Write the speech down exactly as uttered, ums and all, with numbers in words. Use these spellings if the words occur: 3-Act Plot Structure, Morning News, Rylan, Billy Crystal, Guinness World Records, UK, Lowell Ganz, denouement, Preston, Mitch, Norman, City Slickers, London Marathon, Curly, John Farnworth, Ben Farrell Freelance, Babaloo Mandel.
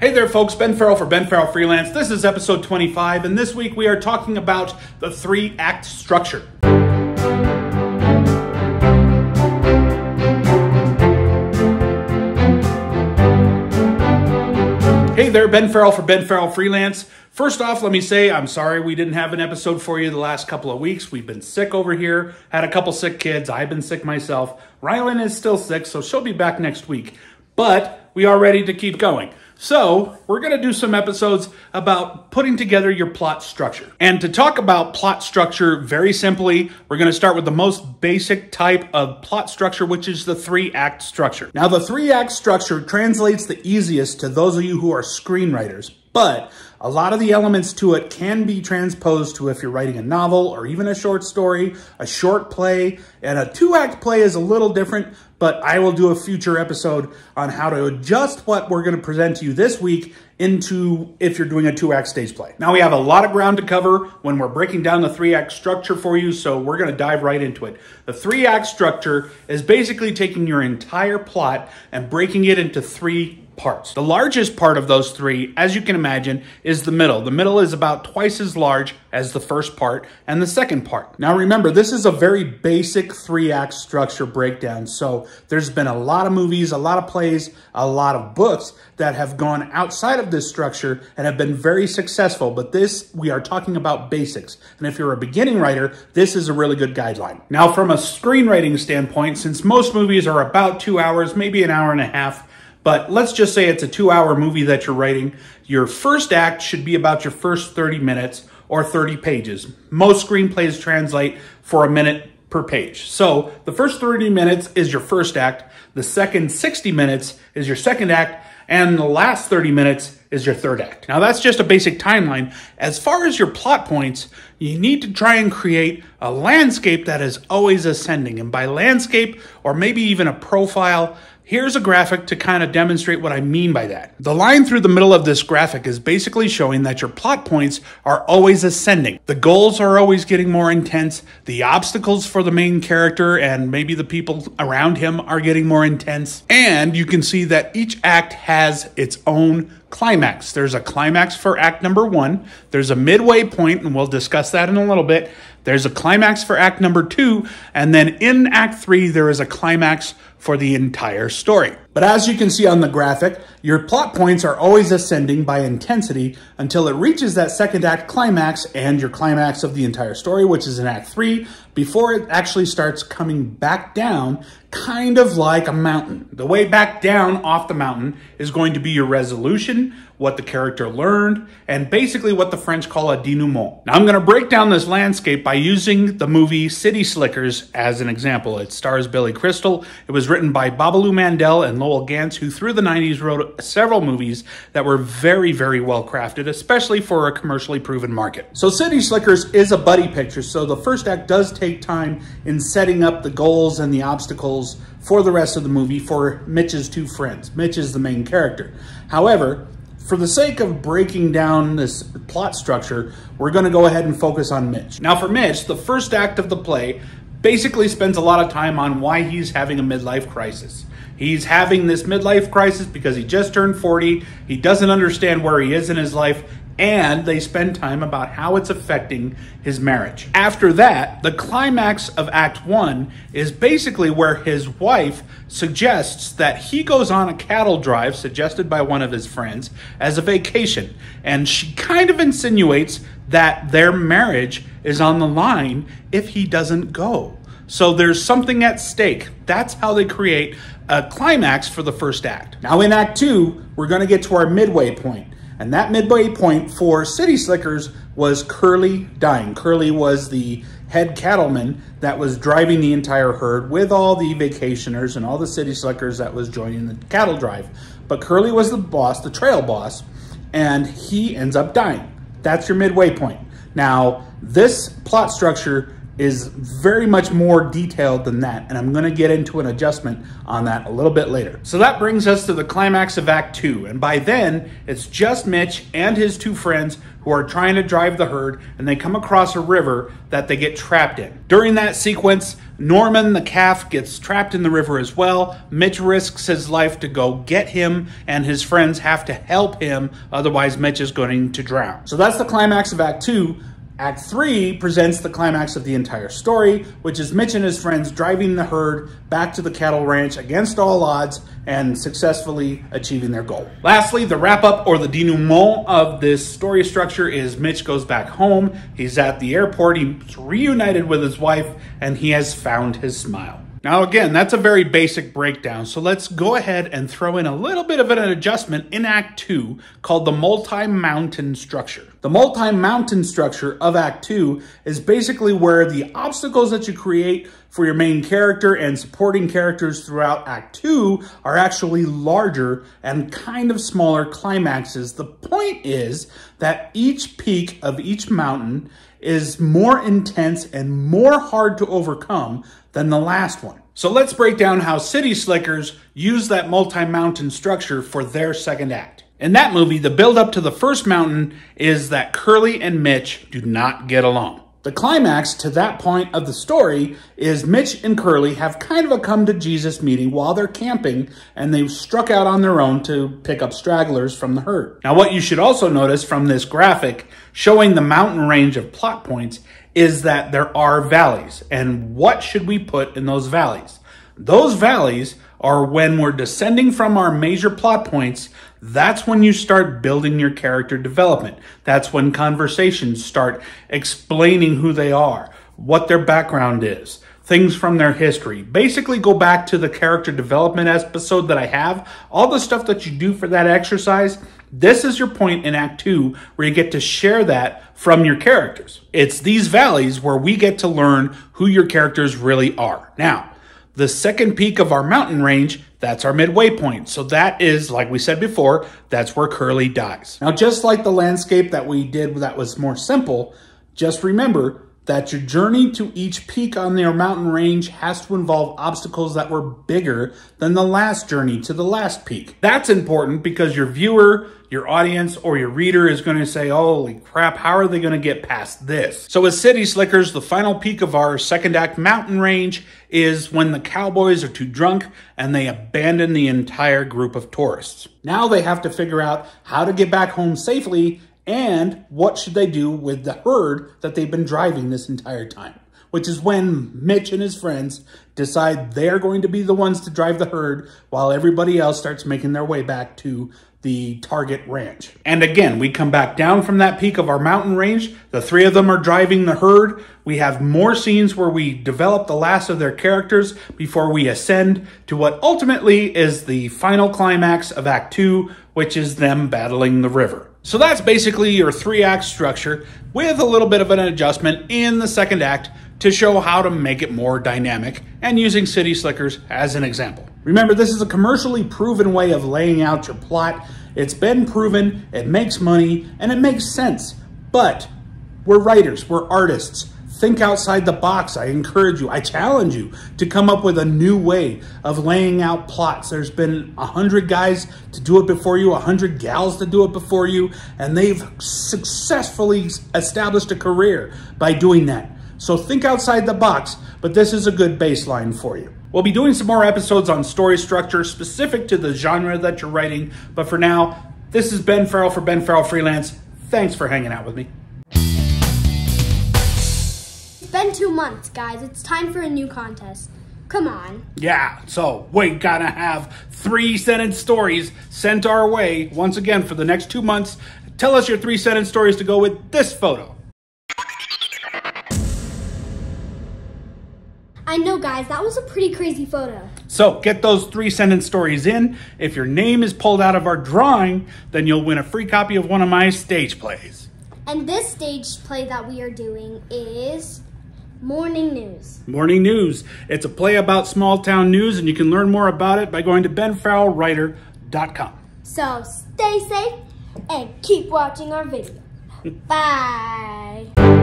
Hey there folks, Ben Farrell for Ben Farrell Freelance. This is episode twenty-five and this week we are talking about the three-act structure. Hey there, Ben Farrell for Ben Farrell Freelance. First off, let me say I'm sorry we didn't have an episode for you the last couple of weeks. We've been sick over here, had a couple sick kids, I've been sick myself. Rylan is still sick, so she'll be back next week. But we are ready to keep going. So we're going to do some episodes about putting together your plot structure. And to talk about plot structure very simply, we're going to start with the most basic type of plot structure, which is the three-act structure. Now, the three-act structure translates the easiest to those of you who are screenwriters, but a lot of the elements to it can be transposed to if you're writing a novel or even a short story, a short play, and a two-act play is a little different, but I will do a future episode on how to adjust what we're going to present to you this week into if you're doing a two-act stage play. Now, we have a lot of ground to cover when we're breaking down the three-act structure for you, so we're going to dive right into it. The three-act structure is basically taking your entire plot and breaking it into three parts. The largest part of those three, as you can imagine, is the middle. The middle is about twice as large as the first part and the second part. Now remember, this is a very basic three-act structure breakdown, so there's been a lot of movies, a lot of plays, a lot of books that have gone outside of this structure and have been very successful, but this, we are talking about basics. And if you're a beginning writer, this is a really good guideline. Now from a screenwriting standpoint, since most movies are about two hours, maybe an hour and a half, but let's just say it's a two-hour movie that you're writing. Your first act should be about your first thirty minutes or thirty pages. Most screenplays translate for a minute per page. So the first thirty minutes is your first act. The second sixty minutes is your second act. And the last thirty minutes is your third act. Now that's just a basic timeline. As far as your plot points, you need to try and create a landscape that is always ascending. And by landscape, or maybe even a profile, here's a graphic to kind of demonstrate what I mean by that. The line through the middle of this graphic is basically showing that your plot points are always ascending. The goals are always getting more intense. The obstacles for the main character and maybe the people around him are getting more intense. And you can see that each act has its own climax. There's a climax for act number one. There's a midway point, and we'll discuss that in a little bit. There's a climax for act number two. And then in act three, there is a climax for the entire story. But as you can see on the graphic, your plot points are always ascending by intensity until it reaches that second act climax and your climax of the entire story, which is in act three, before it actually starts coming back down, kind of like a mountain. The way back down off the mountain is going to be your resolution, what the character learned, and basically what the French call a denouement. Now I'm gonna break down this landscape by using the movie City Slickers as an example. It stars Billy Crystal. It was written by Babaloo Mandel and Lowell Ganz, who through the nineties wrote several movies that were very, very well crafted, especially for a commercially proven market. So City Slickers is a buddy picture, so the first act does take time in setting up the goals and the obstacles for the rest of the movie for Mitch's two friends. Mitch is the main character. However, for the sake of breaking down this plot structure, we're going to go ahead and focus on Mitch. Now for Mitch, the first act of the play basically spends a lot of time on why he's having a midlife crisis. He's having this midlife crisis because he just turned forty, he doesn't understand where he is in his life, and they spend time about how it's affecting his marriage. After that, the climax of Act One is basically where his wife suggests that he goes on a cattle drive, suggested by one of his friends, as a vacation. And she kind of insinuates that their marriage is on the line if he doesn't go. So there's something at stake. That's how they create a climax for the first act. Now in Act Two, we're gonna get to our midway point. And that midway point for City Slickers was Curly dying. Curly was the head cattleman that was driving the entire herd with all the vacationers and all the City Slickers that was joining the cattle drive. But Curly was the boss, the trail boss, and he ends up dying. That's your midway point. Now, this plot structure is very much more detailed than that, and I'm going to get into an adjustment on that a little bit later. So that brings us to the climax of Act two, and by then it's just Mitch and his two friends who are trying to drive the herd, and they come across a river that they get trapped in. During that sequence, Norman the calf gets trapped in the river as well. Mitch risks his life to go get him, and his friends have to help him, otherwise Mitch is going to drown. So that's the climax of Act two. Act three presents the climax of the entire story, which is Mitch and his friends driving the herd back to the cattle ranch against all odds and successfully achieving their goal. Lastly, the wrap-up or the denouement of this story structure is Mitch goes back home, he's at the airport, he's reunited with his wife, and he has found his smile. Now again, that's a very basic breakdown, so let's go ahead and throw in a little bit of an adjustment in Act two called the multi-mountain structure. The multi-mountain structure of Act two is basically where the obstacles that you create for your main character and supporting characters throughout Act two are actually larger and kind of smaller climaxes. The point is that each peak of each mountain is more intense and more hard to overcome than the last one. So let's break down how City Slickers use that multi-mountain structure for their second act. In that movie, the build-up to the first mountain is that Curly and Mitch do not get along. The climax to that point of the story is Mitch and Curly have kind of a come-to-Jesus meeting while they're camping, and they've struck out on their own to pick up stragglers from the herd. Now, what you should also notice from this graphic showing the mountain range of plot points is that there are valleys, and what should we put in those valleys? Those valleys are when we're descending from our major plot points. That's when you start building your character development. That's when conversations start explaining who they are, what their background is, things from their history. Basically, go back to the character development episode that I have. All the stuff that you do for that exercise, this is your point in Act two where you get to share that from your characters. It's these valleys where we get to learn who your characters really are. Now, the second peak of our mountain range, that's our midway point. So that is, like we said before, that's where Curly dies. Now, just like the landscape that we did that was more simple, just remember that your journey to each peak on their mountain range has to involve obstacles that were bigger than the last journey to the last peak. That's important because your viewer, your audience, or your reader is going to say, holy crap, how are they going to get past this? So as City Slickers, the final peak of our second act mountain range is when the cowboys are too drunk and they abandon the entire group of tourists. Now they have to figure out how to get back home safely, and what should they do with the herd that they've been driving this entire time? Which is when Mitch and his friends decide they're going to be the ones to drive the herd while everybody else starts making their way back to the target ranch. And again, we come back down from that peak of our mountain range. The three of them are driving the herd. We have more scenes where we develop the last of their characters before we ascend to what ultimately is the final climax of Act two, which is them battling the river. So that's basically your three-act structure with a little bit of an adjustment in the second act to show how to make it more dynamic and using City Slickers as an example. Remember, this is a commercially proven way of laying out your plot. It's been proven, it makes money, and it makes sense. But we're writers, we're artists. Think outside the box. I encourage you, I challenge you to come up with a new way of laying out plots. There's been a hundred guys to do it before you, a hundred gals to do it before you, and they've successfully established a career by doing that. So think outside the box, but this is a good baseline for you. We'll be doing some more episodes on story structure specific to the genre that you're writing, but for now, this is Ben Farrell for Ben Farrell Freelance. Thanks for hanging out with me. Been two months, guys. It's time for a new contest. Come on. Yeah, so we gotta have three sentence stories sent our way once again for the next two months. Tell us your three sentence stories to go with this photo. I know, guys, that was a pretty crazy photo. So get those three sentence stories in. If your name is pulled out of our drawing, then you'll win a free copy of one of my stage plays. And this stage play that we are doing is Morning News. Morning News. It's a play about small town news, and you can learn more about it by going to Ben Farrell Writer dot com. So stay safe and keep watching our video. Bye.